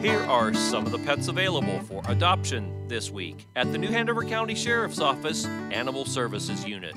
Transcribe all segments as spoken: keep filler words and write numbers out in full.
Here are some of the pets available for adoption this week at the New Hanover County Sheriff's Office Animal Services Unit.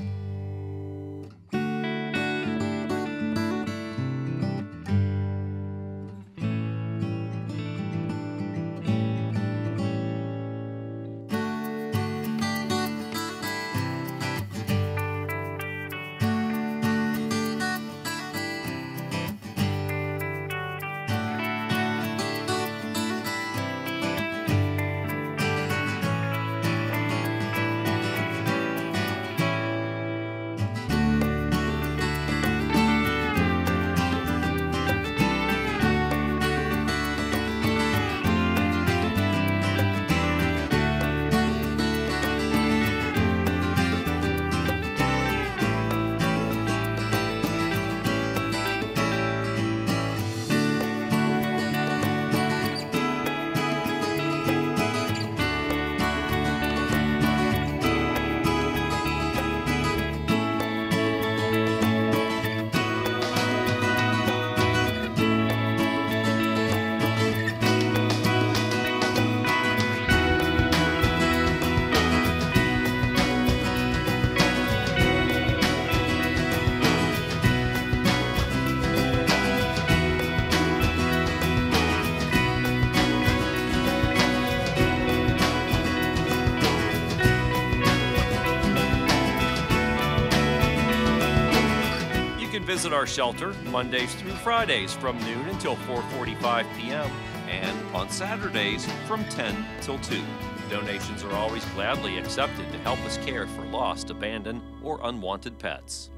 Visit our shelter Mondays through Fridays from noon until four forty-five p m and on Saturdays from ten till two. Donations are always gladly accepted to help us care for lost, abandoned, or unwanted pets.